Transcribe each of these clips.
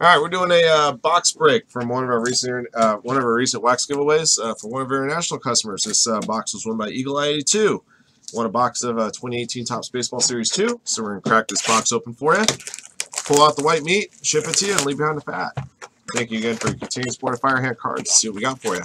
All right, we're doing a box break from one of our recent wax giveaways for one of our international customers. This box was won by Eagle Eye 82. Won a box of 2018 Topps Baseball Series 2. So we're gonna crack this box open for you. Pull out the white meat, ship it to you, and leave behind the fat. Thank you again for your continued support of Firehand Cards. See what we got for you.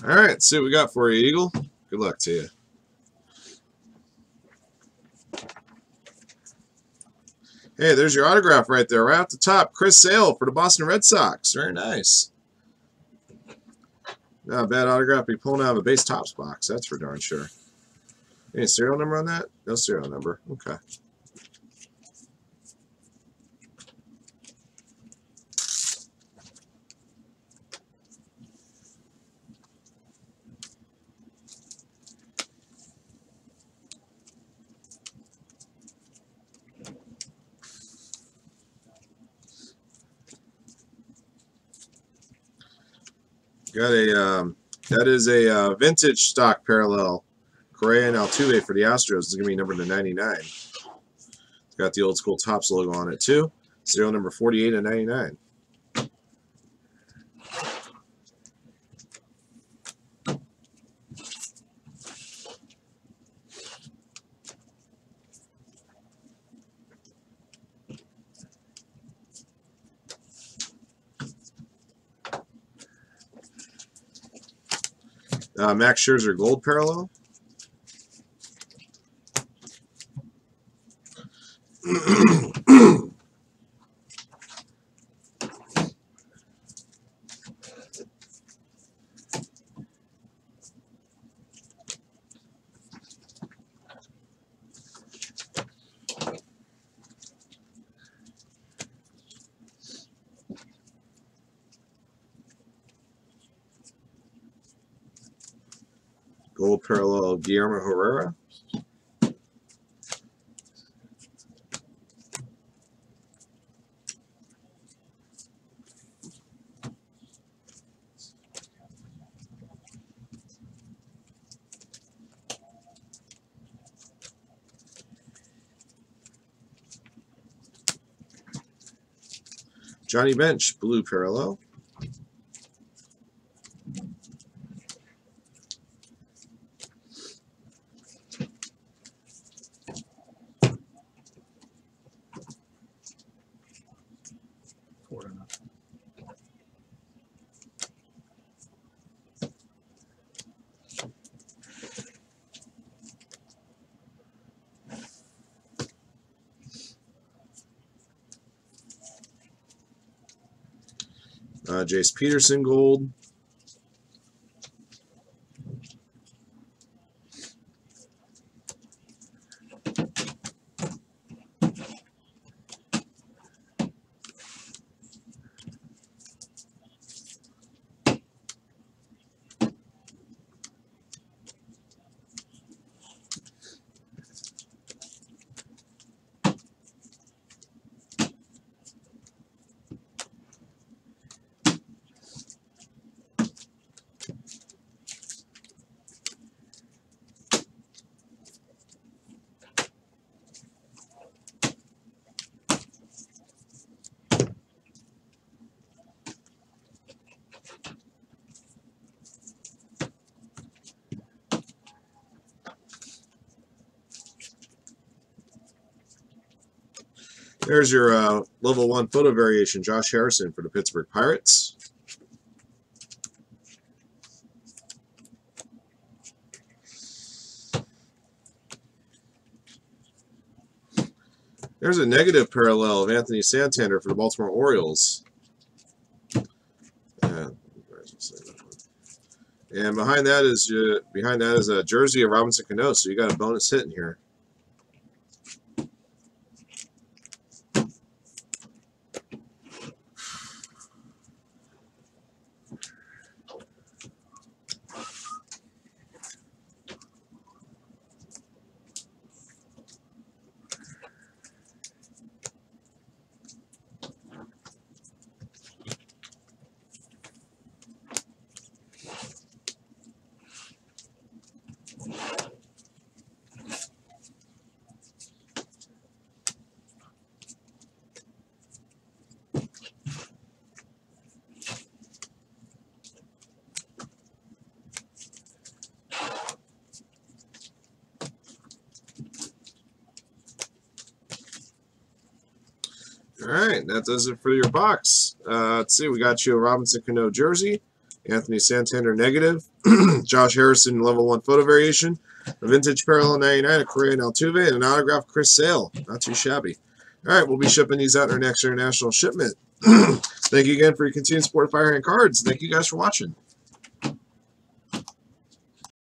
All right, let's see what we got for you, Eagle. Good luck to you. Hey, there's your autograph right there, right off the top. Chris Sale for the Boston Red Sox. Very nice. Not a bad autograph. Be pulling out of a base Topps box. That's for darn sure. Any serial number on that? No serial number. Okay. Got a that is a vintage stock parallel Correa and Altuve for the Astros. It's gonna be numbered to 99. It's got the old school Topps logo on it too. Serial number 48 and 99. Max Scherzer gold parallel. Gold parallel Guillermo Herrera. Johnny Bench, blue parallel. Jace Peterson, gold. There's your level 1 photo variation, Josh Harrison for the Pittsburgh Pirates. There's a negative parallel of Anthony Santander for the Baltimore Orioles. And behind that is a jersey of Robinson Cano, so you got a bonus hit in here. All right, that does it for your box. Let's see, we got you a Robinson Cano jersey, Anthony Santander negative, Josh Harrison level 1 photo variation, a vintage parallel 99 of Correa and Altuve, and an autographed Chris Sale. Not too shabby. All right, we'll be shipping these out in our next international shipment. Thank you again for your continued support of Firehand Cards. Thank you guys for watching.